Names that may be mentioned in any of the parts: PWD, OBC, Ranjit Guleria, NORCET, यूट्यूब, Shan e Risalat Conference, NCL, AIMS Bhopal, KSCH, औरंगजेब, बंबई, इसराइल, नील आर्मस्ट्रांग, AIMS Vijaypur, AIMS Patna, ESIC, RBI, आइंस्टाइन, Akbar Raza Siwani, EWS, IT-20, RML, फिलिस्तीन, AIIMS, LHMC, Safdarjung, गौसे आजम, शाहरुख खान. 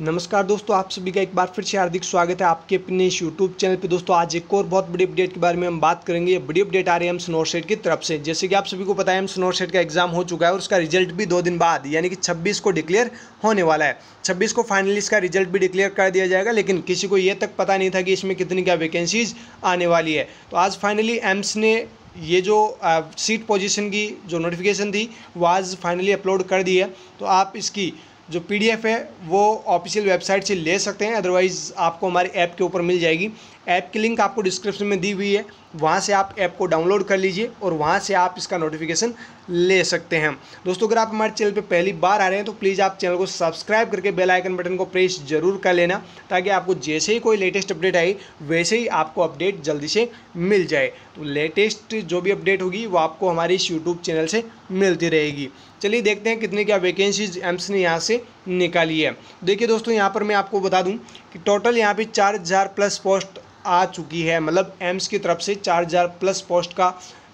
नमस्कार दोस्तों, आप सभी का एक बार फिर से हार्दिक स्वागत है आपके अपने इस यूट्यूब चैनल पे। दोस्तों आज एक और बहुत बड़ी अपडेट के बारे में हम बात करेंगे। ये बड़ी अपडेट आ रही है एम्स नॉर्सेट की तरफ से। जैसे कि आप सभी को पता है एम्स नॉर्सेट का एग्जाम हो चुका है और उसका रिजल्ट भी 2 दिन बाद यानी कि 26 को डिक्लेयर होने वाला है। 26 को फाइनली इसका रिजल्ट भी डिक्लेयर कर दिया जाएगा, लेकिन किसी को ये तक पता नहीं था कि इसमें कितनी क्या वैकेंसीज आने वाली है। तो आज फाइनली एम्स ने ये जो सीट पोजीशन की जो नोटिफिकेशन थी वो आज फाइनली अपलोड कर दी है। तो आप इसकी जो PDF है वो ऑफिशियल वेबसाइट से ले सकते हैं, अदरवाइज़ आपको हमारे ऐप के ऊपर मिल जाएगी। ऐप की लिंक आपको डिस्क्रिप्शन में दी हुई है, वहाँ से आप ऐप को डाउनलोड कर लीजिए और वहाँ से आप इसका नोटिफिकेशन ले सकते हैं। दोस्तों अगर आप हमारे चैनल पे पहली बार आ रहे हैं तो प्लीज़ आप चैनल को सब्सक्राइब करके बेल आइकन बटन को प्रेस जरूर कर लेना, ताकि आपको जैसे ही कोई लेटेस्ट अपडेट आई वैसे ही आपको अपडेट जल्दी से मिल जाए। तो लेटेस्ट जो भी अपडेट होगी वो आपको हमारे इस यूट्यूब चैनल से मिलती रहेगी। चलिए देखते हैं कितनी क्या वैकेंसीज एम्स ने यहाँ से निकाली है। देखिए दोस्तों यहाँ पर मैं आपको बता दूँ कि टोटल यहाँ पर 4000+ पोस्ट आ चुकी है, मतलब एम्स की तरफ से 4000+ पोस्ट का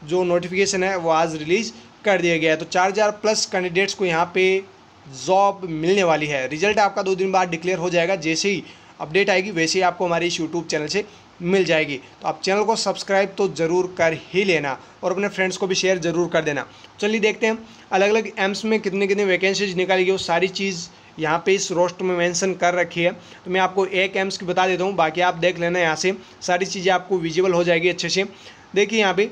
जो नोटिफिकेशन है वो आज रिलीज़ कर दिया गया है। तो 4000+ कैंडिडेट्स को यहाँ पे जॉब मिलने वाली है। रिजल्ट आपका 2 दिन बाद डिक्लेयर हो जाएगा, जैसे ही अपडेट आएगी वैसे ही आपको हमारे इस यूट्यूब चैनल से मिल जाएगी। तो आप चैनल को सब्सक्राइब तो ज़रूर कर ही लेना और अपने फ्रेंड्स को भी शेयर ज़रूर कर देना। चलिए देखते हैं अलग अलग एम्स में कितने कितने वैकेंसीज निकाली गई, वो सारी चीज़ यहाँ पे इस रोस्टर में मेंशन कर रखी है। तो मैं आपको एक एम्स की बता देता हूँ, बाकी आप देख लेना, यहाँ से सारी चीज़ें आपको विजिबल हो जाएगी अच्छे से। देखिए यहाँ पे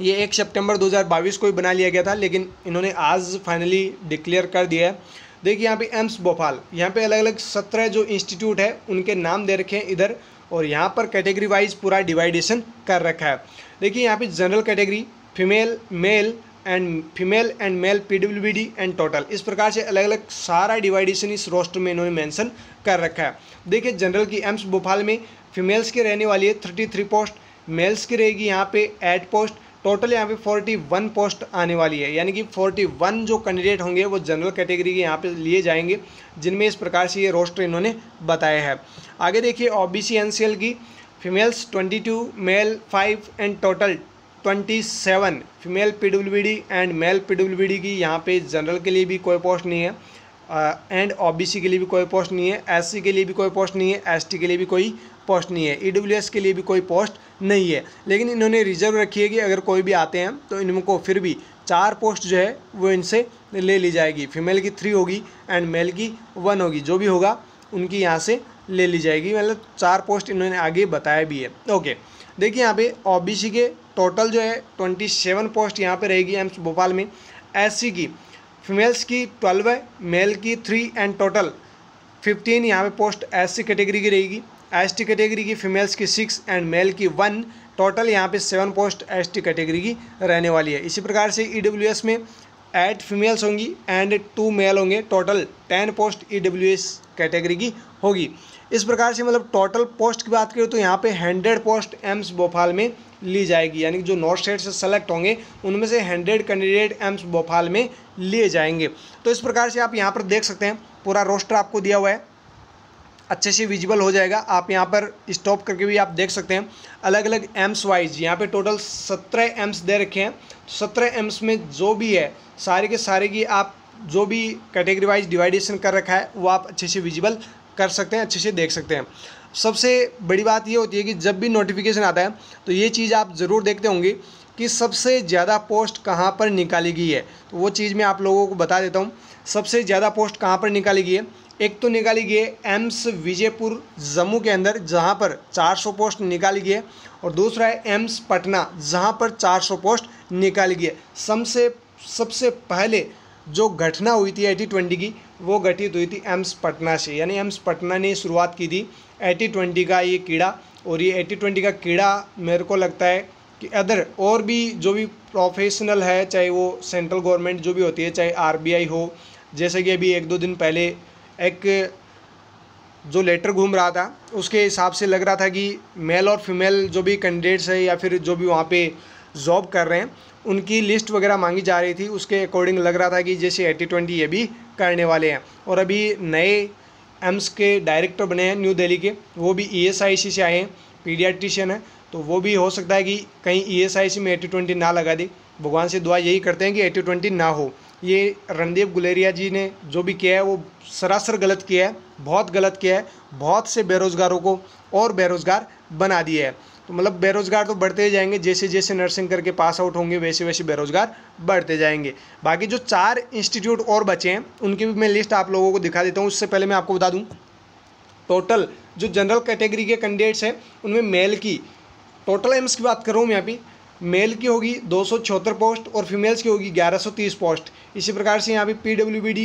ये 1 सितंबर 2022 को ही बना लिया गया था, लेकिन इन्होंने आज फाइनली डिक्लेयर कर दिया है। देखिए यहाँ पे एम्स भोपाल, यहाँ पे अलग अलग 17 जो इंस्टीट्यूट है उनके नाम दे रखे हैं इधर, और यहाँ पर कैटेगरी वाइज पूरा डिवाइडेशन कर रखा है। देखिए यहाँ पे general category, female, male and female and male, PWD and total, इस प्रकार से अलग अलग सारा डिवाइडेशन इस रोस्टर में इन्होंने मेंशन कर रखा है। देखिए जनरल की एम्स भोपाल में फीमेल्स की रहने वाली है 33 पोस्ट, मेल्स की रहेगी यहाँ पे 8 पोस्ट, टोटल यहाँ पे 41 पोस्ट आने वाली है। यानी कि 41 जो कैंडिडेट होंगे वो जनरल कैटेगरी के यहाँ पे लिए जाएंगे, जिनमें इस प्रकार से ये रोस्टर इन्होंने बताया है। आगे देखिए OBC NCL की females 22, male 5 and total 27, female PWD and male PWD की यहाँ पे जनरल के लिए भी कोई पोस्ट नहीं है, एंड OBC के लिए भी कोई पोस्ट नहीं है, SC के लिए भी कोई पोस्ट नहीं है, ST के लिए भी कोई पोस्ट नहीं है, EWS के लिए भी कोई पोस्ट नहीं है। लेकिन इन्होंने रिजर्व रखी है कि अगर कोई भी आते हैं तो इनको फिर भी 4 पोस्ट जो है वो इनसे ले ली जाएगी। फीमेल की 3 होगी एंड मेल की 1 होगी, जो भी होगा उनकी यहाँ से ले ली जाएगी, मतलब 4 पोस्ट इन्होंने आगे बताया भी है। ओके देखिए यहाँ पे OBC के टोटल जो है 27 पोस्ट यहाँ पे रहेगी एम्स भोपाल में। SC की फीमेल्स की 12 है, मेल की 3 एंड टोटल 15 यहाँ पे पोस्ट SC कैटेगरी की रहेगी। ST कैटेगरी की फीमेल्स की 6 एंड मेल की 1, टोटल यहाँ पे 7 पोस्ट ST कैटेगरी की रहने वाली है। इसी प्रकार से EWS में 8 फीमेल्स होंगी एंड 2 मेल होंगे, टोटल 10 पोस्ट EWS कैटेगरी की होगी। इस प्रकार से मतलब टोटल पोस्ट की बात करें तो यहाँ पे 100 पोस्ट एम्स भोपाल में ली जाएगी, यानी कि जो NORCET से सेलेक्ट होंगे उनमें से 100 कैंडिडेट एम्स भोपाल में लिए जाएंगे। तो इस प्रकार से आप यहाँ पर देख सकते हैं पूरा रोस्टर आपको दिया हुआ है, अच्छे से विजिबल हो जाएगा। आप यहाँ पर स्टॉप करके भी आप देख सकते हैं अलग अलग एम्स वाइज। यहाँ पे टोटल 17 एम्स दे रखे हैं, 17 एम्स में जो भी है सारे के सारे की आप जो भी कैटेगरी वाइज डिवाइडेशन कर रखा है वो आप अच्छे से विजिबल कर सकते हैं, अच्छे से देख सकते हैं। सबसे बड़ी बात ये होती है कि जब भी नोटिफिकेशन आता है तो ये चीज़ आप ज़रूर देखते होंगे कि सबसे ज़्यादा पोस्ट कहाँ पर निकाली गई है। तो वो चीज़ मैं आप लोगों को बता देता हूँ, सबसे ज़्यादा पोस्ट कहाँ पर निकाली गई है। एक तो निकाली गई है एम्स विजयपुर जम्मू के अंदर, जहाँ पर 400 पोस्ट निकाली गई है, और दूसरा है एम्स पटना, जहाँ पर 400 पोस्ट निकाली गई है। सबसे पहले जो घटना हुई थी IT-20 की, वो घटित हुई थी एम्स पटना से, यानी एम्स पटना ने शुरुआत की थी IT-20 का ये कीड़ा। और ये IT-20 का कीड़ा मेरे को लगता है कि अदर और भी जो भी प्रोफेशनल है, चाहे वो सेंट्रल गवर्नमेंट जो भी होती है, चाहे RBI हो, जैसे कि अभी 1-2 दिन पहले एक जो लेटर घूम रहा था उसके हिसाब से लग रहा था कि मेल और फीमेल जो भी कैंडिडेट्स है या फिर जो भी वहाँ पे जॉब कर रहे हैं उनकी लिस्ट वगैरह मांगी जा रही थी। उसके अकॉर्डिंग लग रहा था कि जैसे IT-20 ये भी करने वाले हैं। और अभी नए एम्स के डायरेक्टर बने हैं न्यू दिल्ली के, वो भी ESIC से आए हैं, पीडियाट्रिशियन है, तो वो भी हो सकता है कि कहीं ESIC में IT-20 ना लगा दे। भगवान से दुआ यही करते हैं कि IT-20 ना हो, ये रणदीप गुलेरिया जी ने जो भी किया है वो सरासर गलत किया है, बहुत गलत किया है, बहुत से बेरोज़गारों को और बेरोज़गार बना दिया है। तो मतलब बेरोज़गार तो बढ़ते ही जाएंगे, जैसे जैसे नर्सिंग करके पास आउट होंगे वैसे वैसे बेरोज़गार बढ़ते जाएंगे। बाकी जो 4 इंस्टीट्यूट और बचे हैं उनकी भी मैं लिस्ट आप लोगों को दिखा देता हूँ। उससे पहले मैं आपको बता दूँ, टोटल जो जनरल कैटेगरी के कैंडिडेट्स हैं उनमें मेल की, टोटल एम्स की बात कर रहा हूँ मैं यहाँ पे, मेल की होगी 276 पोस्ट और फीमेल्स की होगी 1130 पोस्ट। इसी प्रकार से यहाँ पे PWD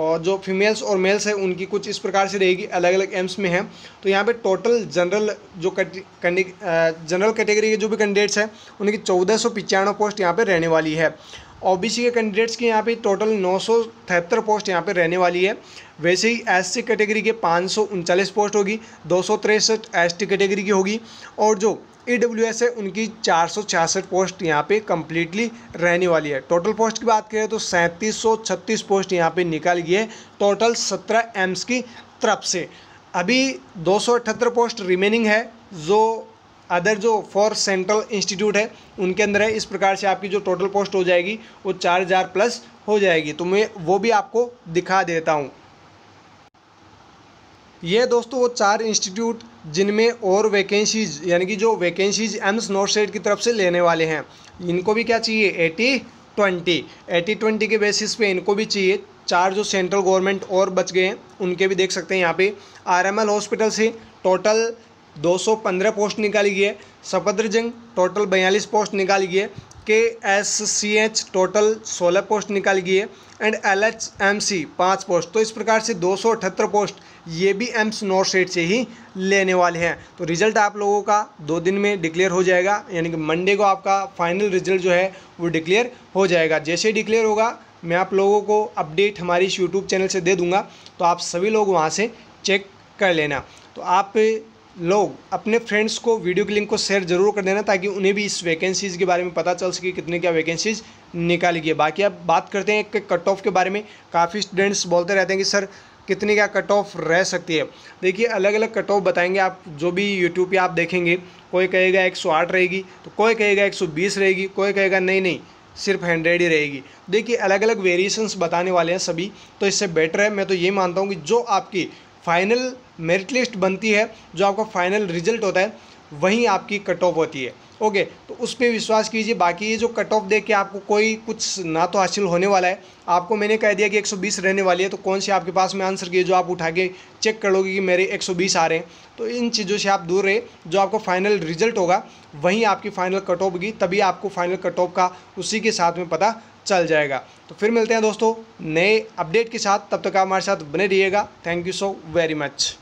और जो फीमेल्स और मेल्स है उनकी कुछ इस प्रकार से रहेगी, अलग अलग एम्स में है। तो यहाँ पे टोटल जनरल जो जनरल कैटेगरी के जो भी कैंडिडेट्स हैं उनकी 1495 पोस्ट यहाँ पर रहने वाली है। OBC के कैंडिडेट्स की यहाँ पे टोटल 973 पोस्ट यहाँ पे रहने वाली है। वैसे ही SC कैटेगरी के 539 पोस्ट होगी, 263 ST कैटेगरी की होगी और जो EWS है उनकी 466 पोस्ट यहाँ पे कम्प्लीटली रहने वाली है। टोटल पोस्ट की बात करें तो 3736 पोस्ट यहाँ पे निकाल गई है टोटल 17 एम्स की तरफ से। अभी 278 पोस्ट रिमेनिंग है जो अदर जो 4 सेंट्रल इंस्टीट्यूट है उनके अंदर है। इस प्रकार से आपकी जो टोटल पोस्ट हो जाएगी वो 4000 प्लस हो जाएगी। तो मैं वो भी आपको दिखा देता हूँ। ये दोस्तों वो 4 इंस्टीट्यूट जिनमें और वैकेंसीज यानी कि जो वैकेंसीज एम्स नॉर्सेट की तरफ से लेने वाले हैं, इनको भी क्या चाहिए 80-20 के बेसिस पे इनको भी चाहिए। 4 जो सेंट्रल गवर्नमेंट और बच गए हैं उनके भी देख सकते हैं यहाँ पे। RML हॉस्पिटल से टोटल 215 पोस्ट निकाली गई है, सफदरजंग टोटल 42 पोस्ट निकाली गई है, KSCH टोटल 16 पोस्ट निकाली गई है एंड LHMC 5 पोस्ट। तो इस प्रकार से 278 पोस्ट ये भी एम्स नॉर्सेट से ही लेने वाले हैं। तो रिजल्ट आप लोगों का 2 दिन में डिक्लेयर हो जाएगा, यानी कि मंडे को आपका फाइनल रिजल्ट जो है वो डिक्लेयर हो जाएगा। जैसे ही डिक्लेयर होगा मैं आप लोगों को अपडेट हमारे इस यूट्यूब चैनल से दे दूँगा, तो आप सभी लोग वहाँ से चेक कर लेना। तो आप लोग अपने फ्रेंड्स को वीडियो की लिंक को शेयर जरूर कर देना ताकि उन्हें भी इस वैकेंसीज़ के बारे में पता चल सके कितने क्या वैकेंसीज़ निकाली गई है। बाकी अब बात करते हैं एक कट ऑफ के बारे में। काफ़ी स्टूडेंट्स बोलते रहते हैं कि सर कितनी क्या कट ऑफ रह सकती है। देखिए अलग अलग कट ऑफ बताएंगे आप, जो भी यूट्यूब पे आप देखेंगे कोई कहेगा 108 रहेगी, तो कोई कहेगा 120 रहेगी, कोई कहेगा नहीं सिर्फ 100 ही रहेगी। देखिए अलग अलग वेरिएशंस बताने वाले हैं सभी। तो इससे बेटर है, मैं तो ये मानता हूँ कि जो आपकी फाइनल मेरिट लिस्ट बनती है, जो आपका फाइनल रिजल्ट होता है वहीं आपकी कट ऑफ होती है। ओके, तो उस पर विश्वास कीजिए। बाकी ये जो कट ऑफ देख के आपको कोई कुछ ना तो हासिल होने वाला है। आपको मैंने कह दिया कि 120 रहने वाली है, तो कौन सी आपके पास में आंसर की जो आप उठा के चेक कर लोगे कि मेरे 120 आ रहे हैं। तो इन चीज़ों से आप दूर रहे, जो आपका फाइनल रिजल्ट होगा वहीं आपकी फाइनल कट ऑफ होगी, तभी आपको फाइनल कट ऑफ का उसी के साथ में पता चल जाएगा। तो फिर मिलते हैं दोस्तों नए अपडेट के साथ, तब तक आप हमारे साथ बने रहिएगा। Thank you so very much.